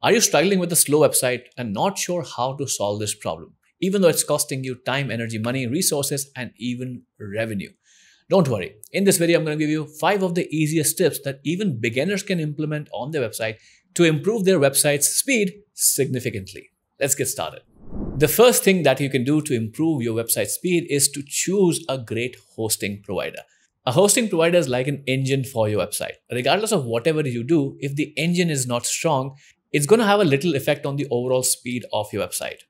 Are you struggling with a slow website and not sure how to solve this problem, even though it's costing you time, energy, money, resources, and even revenue? Don't worry. In this video, I'm going to give you 5 of the easiest tips that even beginners can implement on their website to improve their website's speed significantly. Let's get started. The first thing that you can do to improve your website speed is to choose a great hosting provider. A hosting provider is like an engine for your website. Regardless of whatever you do, if the engine is not strong, it's going to have a little effect on the overall speed of your website.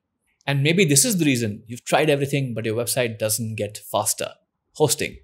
And maybe this is the reason you've tried everything, but your website doesn't get faster. Hosting.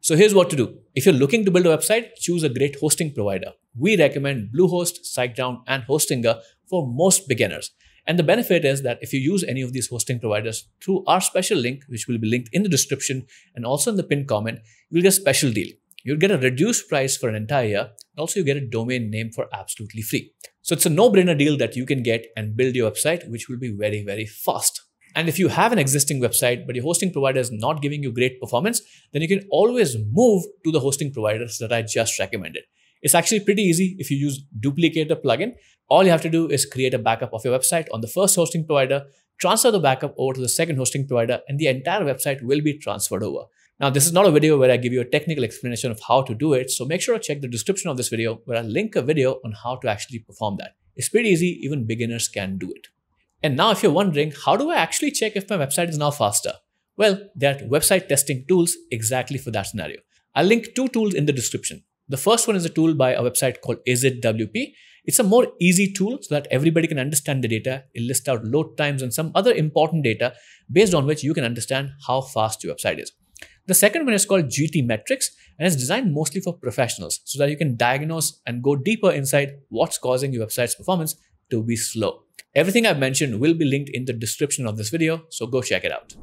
So here's what to do. If you're looking to build a website, choose a great hosting provider. We recommend Bluehost, SiteGround, and Hostinger for most beginners. And the benefit is that if you use any of these hosting providers through our special link, which will be linked in the description and also in the pinned comment, you'll get a special deal. You'll get a reduced price for an entire year, and also you get a domain name for absolutely free. So it's a no-brainer deal that you can get and build your website, which will be very, very fast. And if you have an existing website, but your hosting provider is not giving you great performance, then you can always move to the hosting providers that I just recommended. It's actually pretty easy if you use Duplicator plugin. All you have to do is create a backup of your website on the first hosting provider, transfer the backup over to the second hosting provider, and the entire website will be transferred over. Now, this is not a video where I give you a technical explanation of how to do it, so make sure to check the description of this video where I link a video on how to actually perform that. It's pretty easy, even beginners can do it. And now if you're wondering, how do I actually check if my website is now faster? Well, there are website testing tools exactly for that scenario. I'll link 2 tools in the description. The first one is a tool by a website called IsItWP. It's a more easy tool so that everybody can understand the data. It'll list out load times and some other important data based on which you can understand how fast your website is. The second one is called GTMetrix, and it's designed mostly for professionals so that you can diagnose and go deeper inside what's causing your website's performance to be slow. Everything I've mentioned will be linked in the description of this video, so go check it out.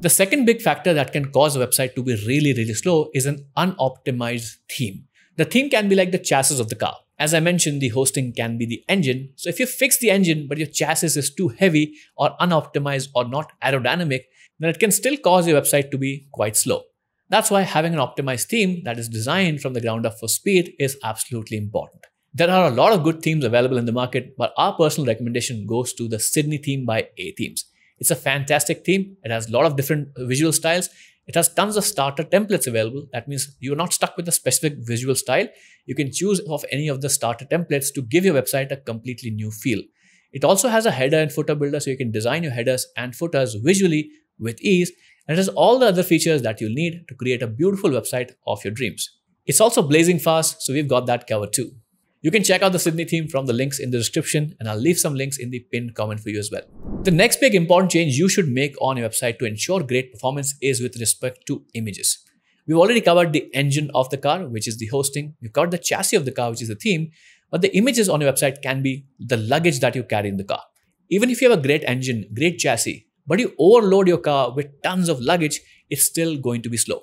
The second big factor that can cause a website to be really, really slow is an unoptimized theme. The theme can be like the chassis of the car. As I mentioned, the hosting can be the engine. So if you fix the engine, but your chassis is too heavy or unoptimized or not aerodynamic, then it can still cause your website to be quite slow. That's why having an optimized theme that is designed from the ground up for speed is absolutely important. There are a lot of good themes available in the market, but our personal recommendation goes to the Sydney theme by aThemes. It's a fantastic theme. It has a lot of different visual styles. It has tons of starter templates available. That means you're not stuck with a specific visual style. You can choose off any of the starter templates to give your website a completely new feel. It also has a header and footer builder, so you can design your headers and footers visually with ease. And it has all the other features that you'll need to create a beautiful website of your dreams. It's also blazing fast, so we've got that covered too. You can check out the Sydney theme from the links in the description, and I'll leave some links in the pinned comment for you as well. The next big important change you should make on your website to ensure great performance is with respect to images. We've already covered the engine of the car, which is the hosting. We've covered the chassis of the car, which is the theme. But the images on your website can be the luggage that you carry in the car. Even if you have a great engine, great chassis, but you overload your car with tons of luggage, it's still going to be slow.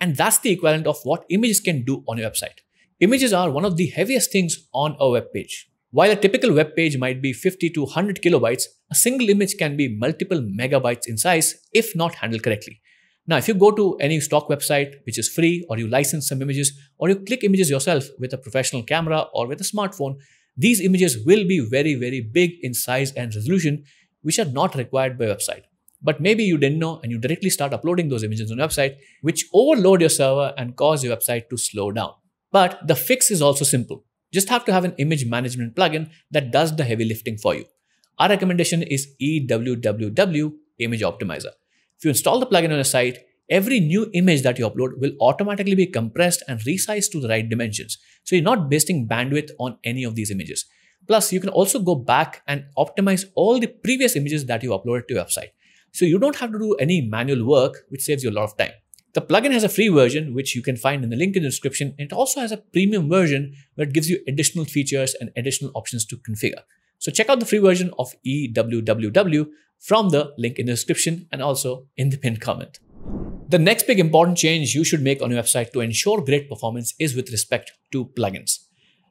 And that's the equivalent of what images can do on your website. Images are one of the heaviest things on a web page. While a typical web page might be 50 to 100 kilobytes, a single image can be multiple megabytes in size if not handled correctly. Now, if you go to any stock website which is free, or you license some images, or you click images yourself with a professional camera or with a smartphone, these images will be very, very big in size and resolution, which are not required by a website. But maybe you didn't know and you directly start uploading those images on your website, which overload your server and cause your website to slow down. But the fix is also simple. Just have to have an image management plugin that does the heavy lifting for you. Our recommendation is EWWW Image Optimizer. If you install the plugin on your site, every new image that you upload will automatically be compressed and resized to the right dimensions. So you're not wasting bandwidth on any of these images. Plus, you can also go back and optimize all the previous images that you uploaded to your website. So you don't have to do any manual work, which saves you a lot of time. The plugin has a free version, which you can find in the link in the description. And it also has a premium version where it gives you additional features and additional options to configure. So check out the free version of EWWW from the link in the description and also in the pinned comment. The next big important change you should make on your website to ensure great performance is with respect to plugins.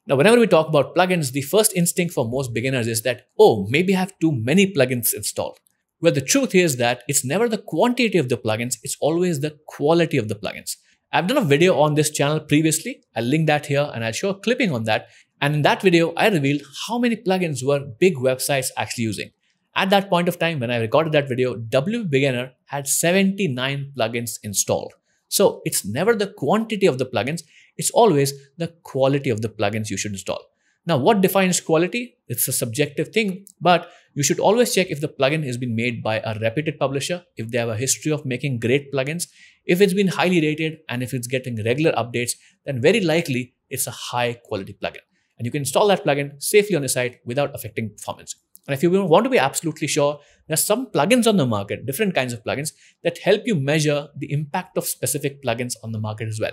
Now, whenever we talk about plugins, the first instinct for most beginners is that, oh, maybe I have too many plugins installed. Well, the truth is that it's never the quantity of the plugins, it's always the quality of the plugins. I've done a video on this channel previously. I'll link that here and I'll show a clipping on that. And in that video, I revealed how many plugins were big websites actually using. At that point of time, when I recorded that video, WPBeginner had 79 plugins installed. So it's never the quantity of the plugins, it's always the quality of the plugins you should install. Now, what defines quality? It's a subjective thing, but you should always check if the plugin has been made by a reputed publisher, if they have a history of making great plugins, if it's been highly rated, and if it's getting regular updates, then very likely it's a high quality plugin. And you can install that plugin safely on your site without affecting performance. And if you want to be absolutely sure, there's some plugins on the market, different kinds of plugins that help you measure the impact of specific plugins on the market as well.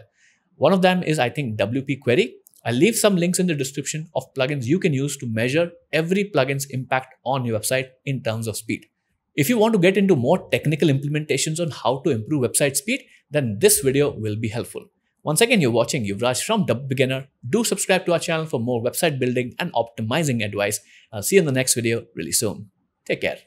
One of them is, I think, WP Query. I'll leave some links in the description of plugins you can use to measure every plugin's impact on your website in terms of speed. If you want to get into more technical implementations on how to improve website speed, then this video will be helpful. Once again, you're watching Yuvraj from WPBeginner. Do subscribe to our channel for more website building and optimizing advice. I'll see you in the next video really soon. Take care.